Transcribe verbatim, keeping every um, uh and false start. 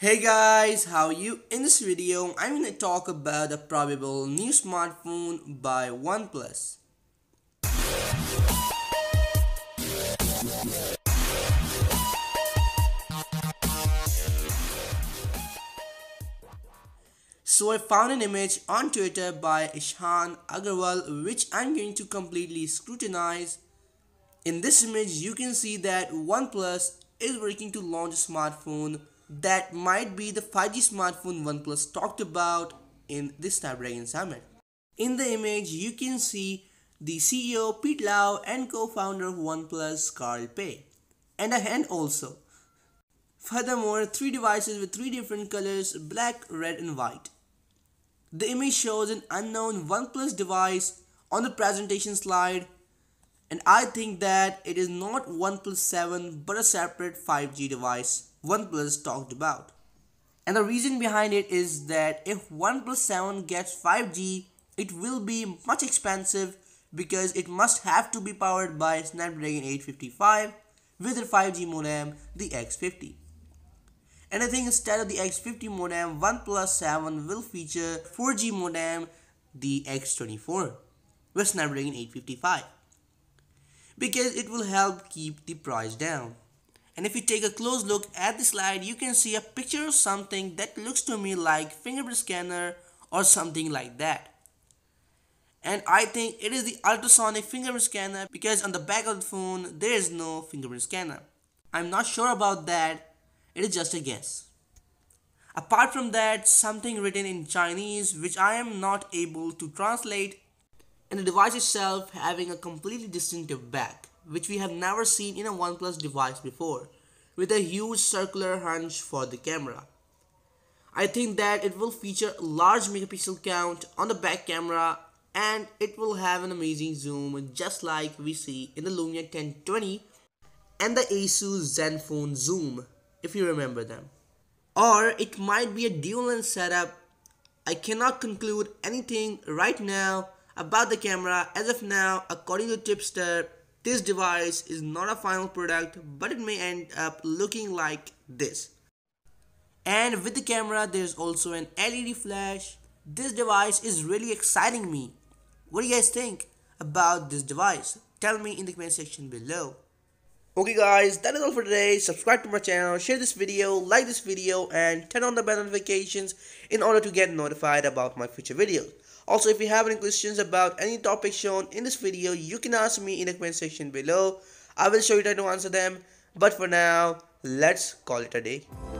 Hey guys, how are you? In this video, I'm going to talk about a probable new smartphone by OnePlus. So I found an image on Twitter by Ishan Agarwal, which I'm going to completely scrutinize. In this image, you can see that OnePlus is working to launch a smartphone that might be the five G smartphone OnePlus talked about in this Snapdragon Summit. In the image, you can see the C E O Pete Lau and co-founder of OnePlus Carl Pei, and a hand also. Furthermore, three devices with three different colors, black, red and white. The image shows an unknown OnePlus device on the presentation slide, and I think that it is not OnePlus seven but a separate five G device OnePlus talked about. And the reason behind it is that if OnePlus seven gets five G, it will be much expensive because it must have to be powered by Snapdragon eight fifty-five with a five G modem, the X fifty. And I think instead of the X fifty modem, OnePlus seven will feature four G modem, the X twenty-four with Snapdragon eight fifty-five, because it will help keep the price down. And if you take a close look at the slide, you can see a picture of something that looks to me like fingerprint scanner or something like that. And I think it is the ultrasonic fingerprint scanner because on the back of the phone, there is no fingerprint scanner. I'm not sure about that. It is just a guess. Apart from that, something written in Chinese, which I am not able to translate, and the device itself having a completely distinctive back, which we have never seen in a OnePlus device before, with a huge circular hunch for the camera. I think that it will feature a large megapixel count on the back camera, and it will have an amazing zoom just like we see in the Lumia ten twenty and the Asus Zenfone Zoom, if you remember them. Or it might be a dual lens setup. I cannot conclude anything right now about the camera. As of now, according to Tipster, this device is not a final product, but it may end up looking like this. And with the camera, there's also an L E D flash. This device is really exciting me. What do you guys think about this device? Tell me in the comment section below. Okay guys, that is all for today. Subscribe to my channel, share this video, like this video, and turn on the bell notifications in order to get notified about my future videos. Also, if you have any questions about any topic shown in this video, you can ask me in the comment section below. I will show you how to answer them. But for now, let's call it a day.